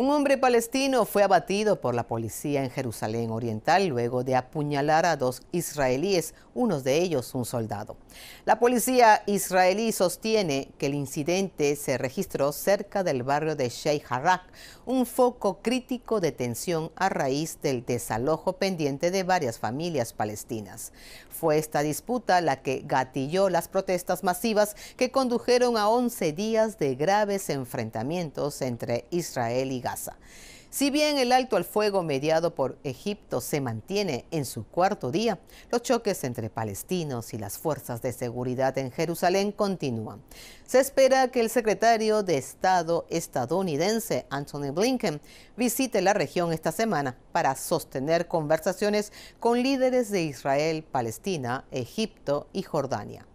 Un hombre palestino fue abatido por la policía en Jerusalén Oriental luego de apuñalar a dos israelíes, uno de ellos un soldado. La policía israelí sostiene que el incidente se registró cerca del barrio de Sheikh Jarrah, un foco crítico de tensión a raíz del desalojo pendiente de varias familias palestinas. Fue esta disputa la que gatilló las protestas masivas que condujeron a 11 días de graves enfrentamientos entre Israel y Gaza. Si bien el alto al fuego mediado por Egipto se mantiene en su cuarto día, los choques entre palestinos y las fuerzas de seguridad en Jerusalén continúan. Se espera que el secretario de Estado estadounidense, Antony Blinken, visite la región esta semana para sostener conversaciones con líderes de Israel, Palestina, Egipto y Jordania.